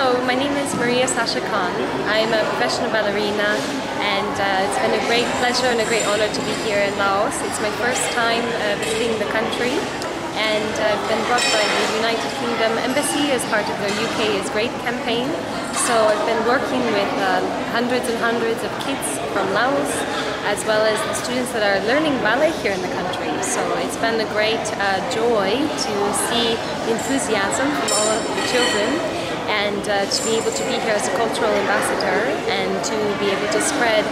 Hello, my name is Maria Sascha Khan. I'm a professional ballerina, and it's been a great pleasure and a great honor to be here in Laos. It's my first time visiting the country, and I've been brought by the United Kingdom Embassy as part of their UK is Great campaign. So I've been working with hundreds and hundreds of kids from Laos, as well as the students that are learning ballet here in the country. So it's been a great joy to see the enthusiasm from all of the children, and to be able to be here as a cultural ambassador and to be able to spread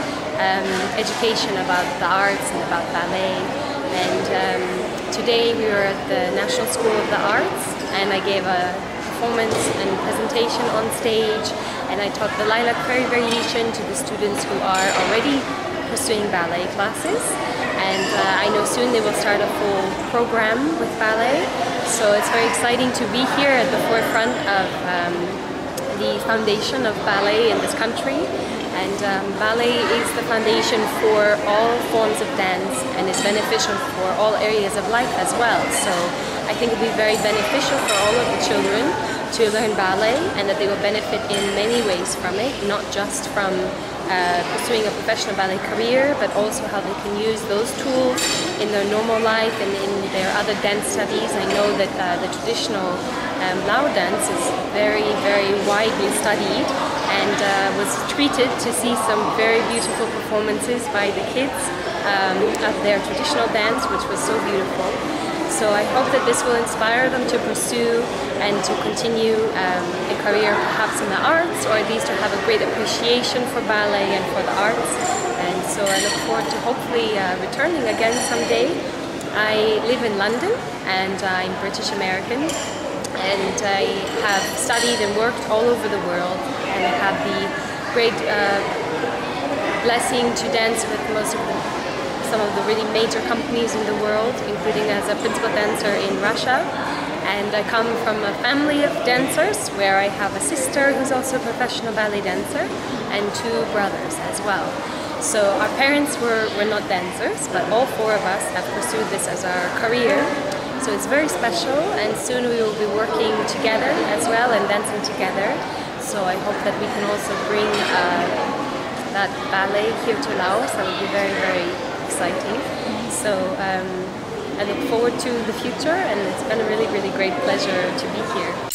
education about the arts and about ballet. And today we were at the National School of the Arts, and I gave a performance and presentation on stage, and I taught the Lilac Fairy Variation to the students who are already pursuing ballet classes, and I know soon they will start a full program with ballet. So it's very exciting to be here at the forefront of the foundation of ballet in this country. And ballet is the foundation for all forms of dance, and is beneficial for all areas of life as well. So I think it will be very beneficial for all of the children to learn ballet, and that they will benefit in many ways from it, not just from pursuing a professional ballet career, but also how they can use those tools in their normal life and in their other dance studies. I know that the traditional Lao dance is very, very widely studied, and was treated to see some very beautiful performances by the kids of their traditional dance, which was so beautiful. So I hope that this will inspire them to pursue and to continue a career perhaps in the arts, or at least to have a great appreciation for ballet and for the arts. And so I look forward to hopefully returning again someday. I live in London, and I'm British American, and I have studied and worked all over the world, and I have the great blessing to dance with some of the really major companies in the world, including as a principal dancer in Russia. And I come from a family of dancers, where I have a sister who's also a professional ballet dancer, and two brothers as well. So our parents were not dancers, but all four of us have pursued this as our career. So it's very special, and soon we will be working together as well and dancing together. So I hope that we can also bring that ballet here to Laos. That will be very, very exciting. So I look forward to the future, and it's been a really, really great pleasure to be here.